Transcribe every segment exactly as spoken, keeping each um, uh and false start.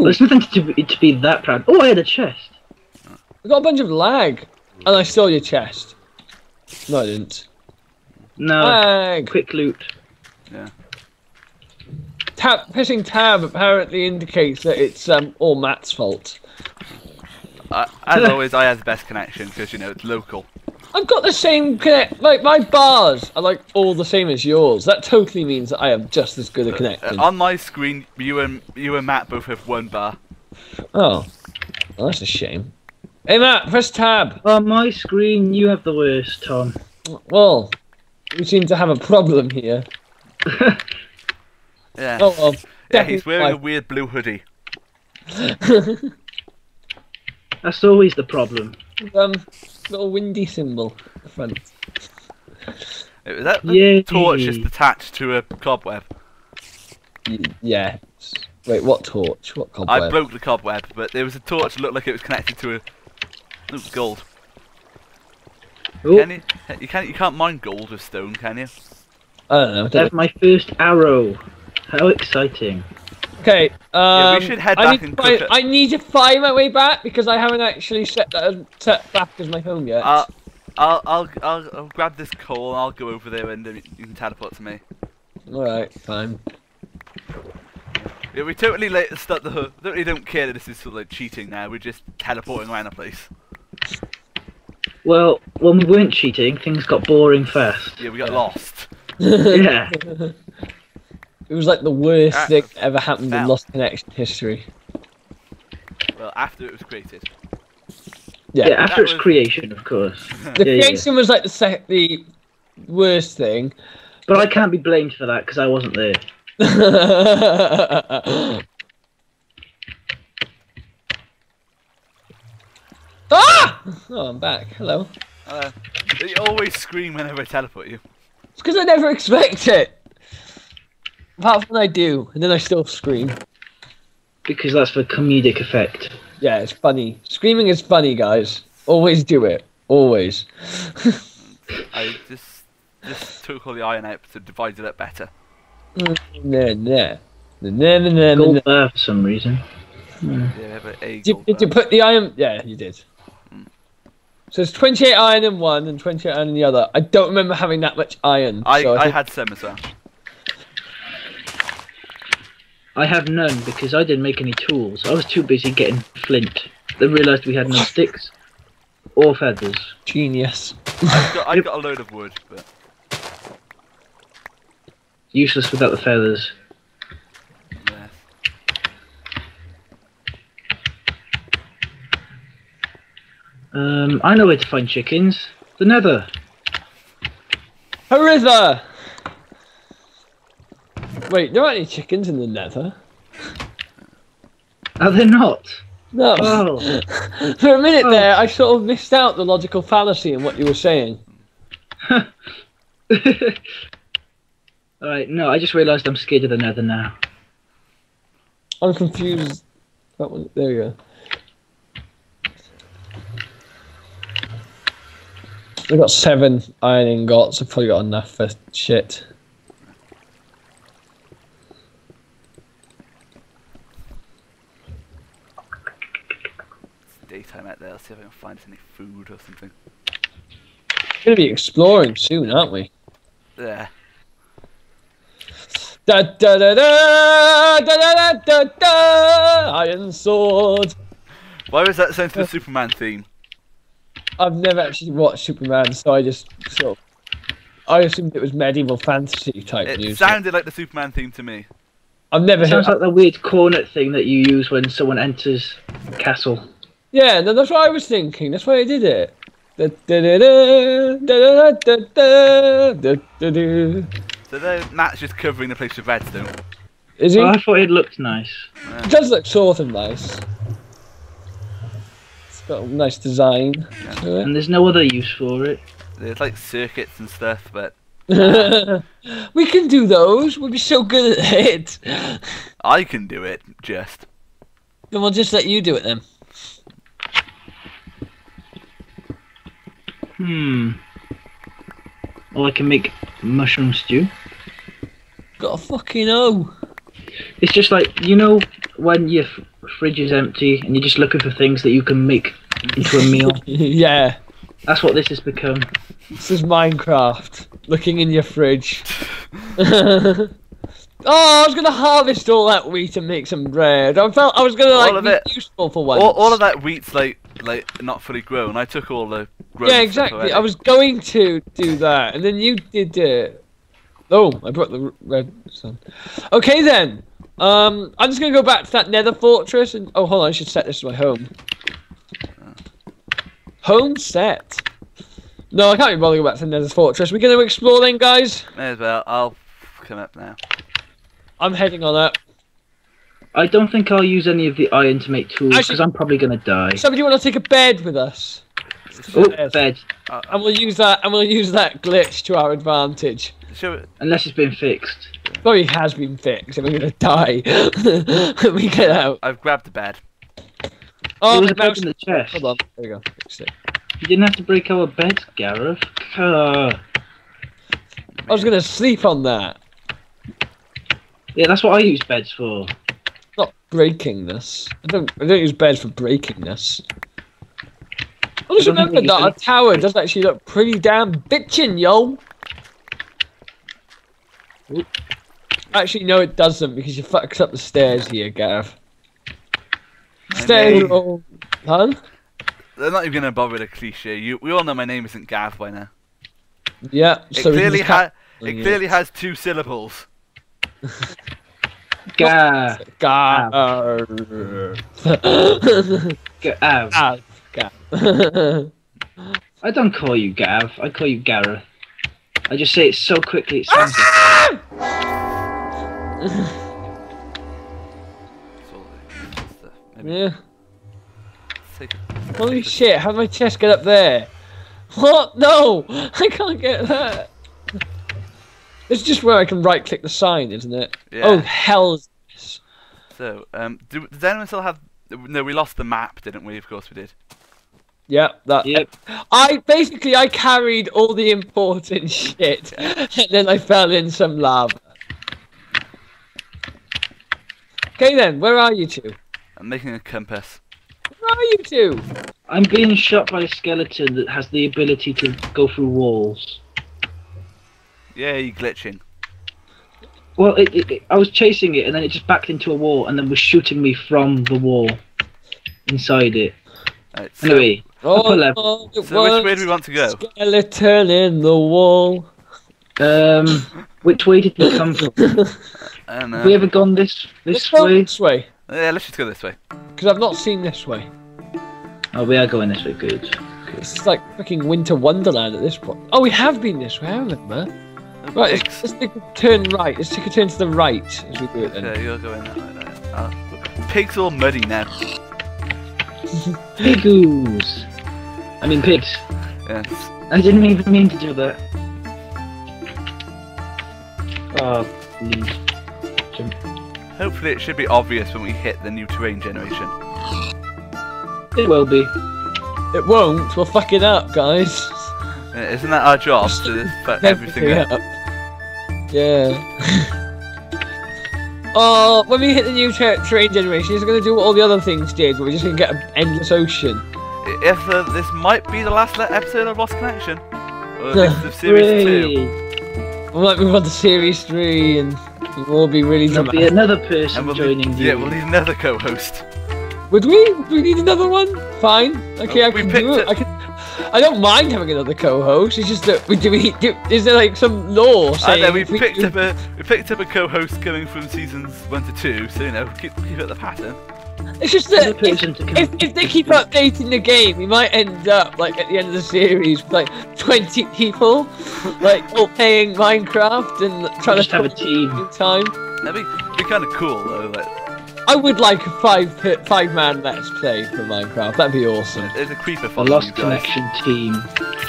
Whoa! There's nothing to be, to be that proud. Oh, I had a chest. I got a bunch of lag, and I stole your chest. No, I didn't. No. Lag. Quick loot. Yeah. Tab, pressing tab apparently indicates that it's um all Matt's fault. Uh, as always, I have the best connection because you know it's local. I've got the same connect. Like my bars are like all the same as yours. That totally means that I have just as good a connection. Uh, uh, on my screen, you and you and Matt both have one bar. Oh, well, that's a shame. Hey Matt, press tab. On my screen, you have the worst, Tom. Well, we seem to have a problem here. Yeah. Oh well. Yeah, he's wearing I... a weird blue hoodie. That's always the problem. Um, little windy symbol at the front. Is that the Yay. torch just attached to a cobweb? Y yeah. Wait, what torch? What cobweb? I broke the cobweb, but there was a torch that looked like it was connected to a... Ooh, gold. Ooh. Can you, you, can't, you can't mine gold with stone, can you? I don't know. I don't That's know. my first arrow. How exciting. Okay, um, yeah, we should head I, back need and find, I need to find my way back because I haven't actually set, that, set back as my home yet. Uh, I'll, I'll, I'll, I'll grab this coal and I'll go over there and you can teleport to me. Alright, fine. Yeah, we totally let, start the hook. Totally don't care that this is sort of like cheating now, we're just teleporting around the place. Well, when we weren't cheating, things got boring fast. Yeah, we got yeah. lost. Yeah. It was like the worst uh, thing that ever happened fell. in Lost Connection history. Well, after it was created. Yeah, yeah after its was... creation, of course. the yeah, creation yeah. was like the sec the worst thing. But I can't be blamed for that because I wasn't there. Ah! Oh, I'm back. Hello. Uh, you always scream whenever I teleport you. It's because I never expect it. Apart from when I do, and then I still scream. Because that's for comedic effect. Yeah, it's funny. Screaming is funny, guys. Always do it. Always. I just, just took all the iron out to divide it up better. Nah, nah. Nah, nah, nah, nah, nah. For some reason. Yeah. Yeah, but a did, you, did you put the iron... Yeah, you did. Mm. So it's twenty-eight iron in one and twenty-eight iron in the other. I don't remember having that much iron. I, so I, I think... had some as well. I have none because I didn't make any tools. I was too busy getting flint. Then realised we had no sticks or feathers. Genius. I've got, I've got a load of wood, but useless without the feathers. Yeah. Um, I know where to find chickens. The Nether. Hurrah! Wait, there aren't any chickens in the Nether. Are there not? No. Oh. For a minute oh. there, I sort of missed out the logical fallacy in what you were saying. Alright, no, I just realised I'm scared of the Nether now. I'm confused. That one, there we go. I've got seven iron ingots, I've probably got enough for shit. Daytime out there, I'll see if I can find any food or something. We're going to be exploring soon, aren't we? Yeah. Da da da da da da da da Iron sword. Why was that sent to the Superman theme? I've never actually watched Superman, so I just sort of... I assumed it was medieval fantasy type it music. It sounded like the Superman theme to me. I've never heard... Sounds like the weird cornet thing that you use when someone enters the castle. Yeah, no, that's what I was thinking. That's why I did it. So there, Matt's just covering the place with redstone. Is he? Oh, I thought it looked nice. Yeah. It does look sort of nice. It's got a nice design. Yeah. To it. And there's no other use for it. There's like circuits and stuff, but... We can do those. We'll be so good at it. I can do it, just. Then we'll just let you do it then. Hmm. Well, I can make mushroom stew. Got a fucking O. It's just like, you know, when you f fridge is empty and you're just looking for things that you can make into a meal. Yeah. That's what this has become. This is Minecraft. Looking in your fridge. Oh, I was gonna harvest all that wheat and make some bread. I felt I was gonna like all of be it, useful for once. All, all of that wheat's like like not fully grown. I took all the grown. Yeah, exactly. I was going to do that, and then you did it. Oh, I brought the red sun. Okay then. Um, I'm just gonna go back to that Nether fortress and oh, hold on, I should set this to my home. Home set. No, I can't be bothered to go back to the Nether Fortress. We're going to explore then, guys. May as well. I'll come up now. I'm heading on up. I don't think I'll use any of the iron to make tools because I'm probably going to die. Somebody want to take a bed with us? Oh, bed. Uh, and we'll use that. And we'll use that glitch to our advantage. Sure. Unless it's been fixed. Probably has been fixed, and we're going to die when we get out. I've grabbed the bed. Oh, it was a bed in the chest. Hold on, there we go. Fix it. You didn't have to break our bed, Gareth. Uh, I was gonna sleep on that. Yeah, that's what I use beds for. Not breaking this. I don't. I don't use beds for breaking this. I just I remembered that our tower does actually look pretty damn bitchin', yo. Oop. Actually, no, it doesn't because you fucked up the stairs here, Gareth. Stairs, all... huh? They're not even going to bother with a cliche. You, we all know my name isn't Gav by now. Yeah. It so clearly, ha it clearly it. has two syllables. Gav. Gav. Gav. Gav. I don't call you Gav. I call you Gareth. I just say it so quickly. It sounds like... Yeah. Holy shit, how did my chest get up there? What? No! I can't get that! It's just where I can right click the sign, isn't it? Yeah. Oh, hell's this. So, um, do, does anyone still have... No, we lost the map, didn't we? Of course we did. Yep, that... Yep. I, basically, I carried all the important shit, and then I fell in some lava. Okay then, where are you two? I'm making a compass. Where are you two? I'm being shot by a skeleton that has the ability to go through walls. Yeah, you're glitching. Well, it, it, it, I was chasing it and then it just backed into a wall and then was shooting me from the wall inside it. Right, so anyway, oh, level. So which way do we want to go? Skeleton in the wall. Um, which way did we come from? I don't know. Have we ever gone this this let's way? This way. Yeah, let's just go this way. Because I've not seen this way. Oh, we are going this way, good. good. It's like fucking Winter Wonderland at this point. Oh, we have been this way, haven't we? Right, let's, let's take a turn right. Let's take a turn to the right as we do it then. Yeah, okay, you're going that way now. Oh, pigs all muddy now. Pigoos. I mean pigs. Yes. I didn't even mean to do that. Oh, please. Jump. Hopefully it should be obvious when we hit the new terrain generation. It will be. It won't, we'll fuck it up, guys. Yeah, isn't that our job, to fuck everything up? up? Yeah. Oh, when we hit the new ter terrain generation, it's going to do what all the other things did, but we're just going to get an endless ocean. If uh, This might be the last episode of Lost Connection. Or the next of Series two. We might move on to Series three and... We'll be really There'll dramatic. Be another person we'll joining be, you. Yeah, we'll need another co-host. Would we? Would we need another one? Fine. Okay, oh, I can do it. it. I can. I don't mind having another co-host. It's just that we do. We do. Is there like some law saying? I know, we picked we, up a. We picked up a co-host coming from seasons one to two, so you know, keep keep up the pattern. It's just that if, if, if they keep updating the game, we might end up like at the end of the series with like twenty people, like all playing Minecraft and trying just to have a team. Time. That'd be, be kind of cool though. Like, I would like a five five man let's play for Minecraft. That'd be awesome. There's a creeper for the Lost Connection team.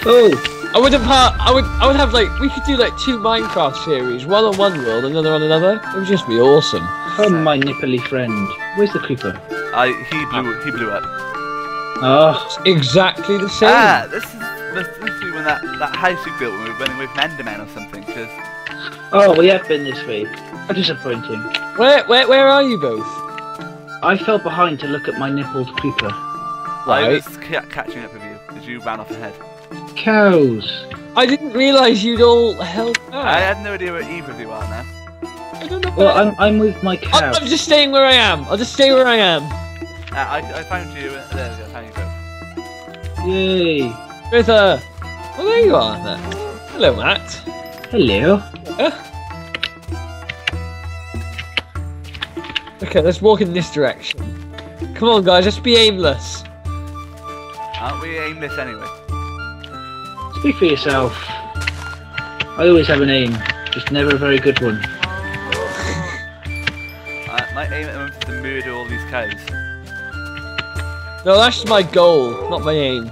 Oh, I would have. I would. I would have like we could do like two Minecraft series, one on one world, another on another. It would just be awesome. Oh, my nipply friend. Where's the creeper? I he blew he blew up. Oh, it's exactly the same. Ah, this is this is when that that house we built when we were running with Enderman or something. Cause oh, we have been this way. How disappointing. Where where where are you both? I fell behind to look at my nippled creeper. Right. I was catching up with you because you ran off ahead. Cows! I didn't realise you'd all held back. I had no idea where either of you are now. I don't know. Well, I'm, I'm with my cow. I'm, I'm just staying where I am. I'll just stay where I am. Uh, I, I found you. Uh, there we go. I found you both. Yay. Ritha. Well, there you are. There. Hello, Matt. Hello. Huh? Okay, let's walk in this direction. Come on, guys, let's be aimless. Aren't we aimless anyway? Speak for yourself. I always have an aim, just never a very good one. uh, my aim at the moment is to murder all these cows. No, that's my goal, not my aim.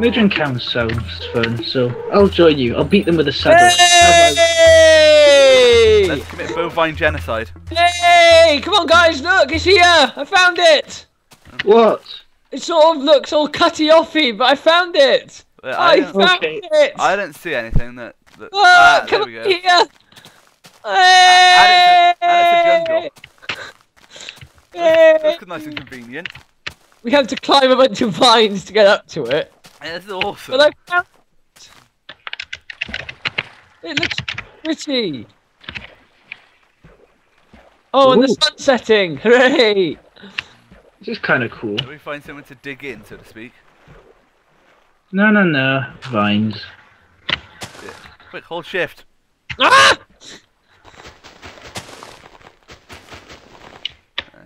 Murdering cows sounds fun, so I'll join you. I'll beat them with a saddle. Hey! Let's commit bovine genocide. Hey! Come on, guys, look, it's here! I found it! What? It sort of looks all cutty-offy, but I found it! Well, I, I found okay. it! I don't see anything that... that oh, ah, come there we go. Here! Hey! And, and, it's a, and it's a jungle. Hey! That's, that's nice and convenient. We have to climb a bunch of vines to get up to it. Yeah, this is awesome. But I found it! It looks pretty! Oh, ooh, and the sun's setting! Hooray! This is kind of cool. Can we find someone to dig in, so to speak? No, no, no. Vines. Yeah. Quick, hold shift. Ah!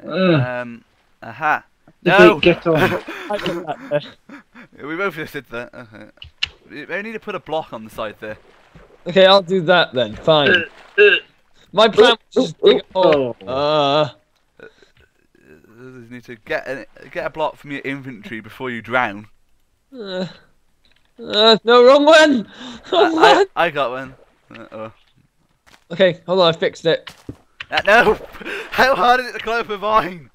Uh, um. Aha. No. Get on. I did that there. We both just did that. Okay. We only need to put a block on the side there. Okay, I'll do that then. Fine. Uh, uh, My plan was just dig a hole. Uh. You need to get a, get a block from your inventory before you drown. Uh, uh, no, wrong one! Wrong I, one. I, I got one. Uh oh. Okay, hold on, I fixed it. Uh, no! How hard is it to climb up a vine?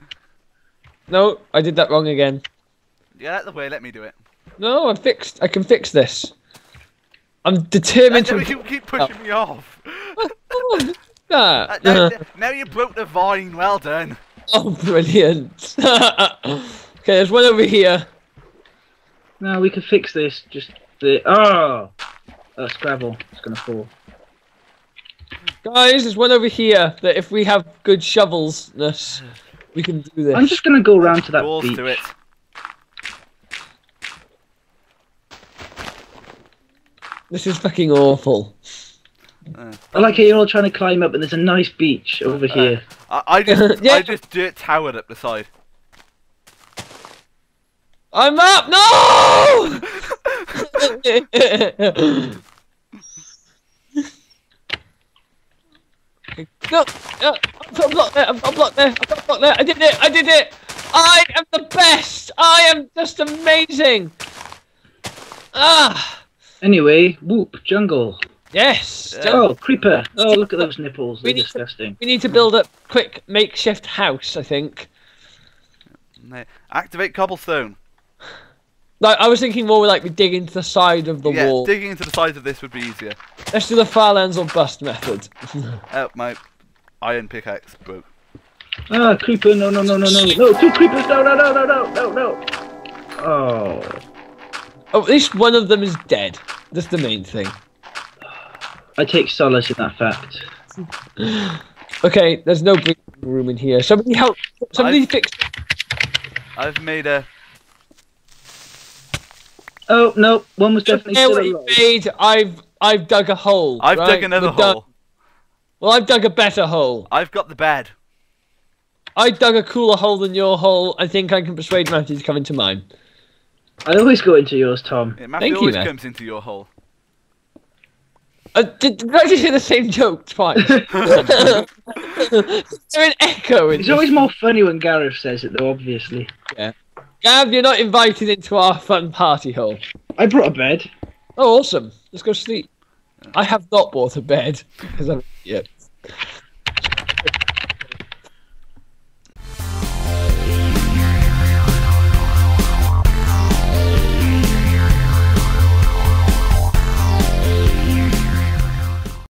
No, I did that wrong again. Get out of the way, let me do it. No, I'm fixed. I can fix this. I'm determined uh, no, to. You keep pushing oh. me off. uh, uh, now, now you broke the vine, well done. Oh, brilliant! Okay, there's one over here. No, we can fix this. Just the oh, that's gravel. It's gonna fall. Guys, there's one over here that if we have good shovelsness, we can do this. I'm just gonna go round to that Balls beach. To it. This is fucking awful. Uh, I like how you're all trying to climb up, and there's a nice beach over uh, here. I, I just, yeah. I just dirt towered up the side. I'm up! No! No! Uh, I've got a block there! I've got a block there! I've got a block there! I did it! I did it! I am the best! I am just amazing! Ah! Anyway, whoop, jungle. Yes! Uh, oh, creeper! Oh, look at those nipples, they're disgusting. To, we need to build a quick makeshift house, I think. Activate cobblestone. No, I was thinking more like we dig into the side of the yeah, wall. Yeah, digging into the side of this would be easier. Let's do the Farlands or Bust method. Oh, my iron pickaxe broke. Ah, creeper, no, no, no, no, no. No, two creepers, no, no, no, no, no, no, no. Oh. Oh, at least one of them is dead. That's the main thing. I take solace in that fact. Okay, there's no breathing room in here. Somebody help! Somebody I've, fix it! I've made a... Oh, no, one was definitely still alive. Made, I've, I've dug a hole. I've right? dug another We're hole. Dug... Well, I've dug a better hole. I've got the bed. I dug a cooler hole than your hole. I think I can persuade Matthew to come into mine. I always go into yours, Tom. Yeah, Matthew Thank always you, comes into your hole. Uh, did, did I just hear the same joke twice? Is there an echo in It's this? Always more funny when Gareth says it, though, obviously. Yeah. Gav, you're not invited into our fun party hall. I brought a bed. Oh, awesome. Let's go sleep. I have not brought a bed. Because I'm an idiot.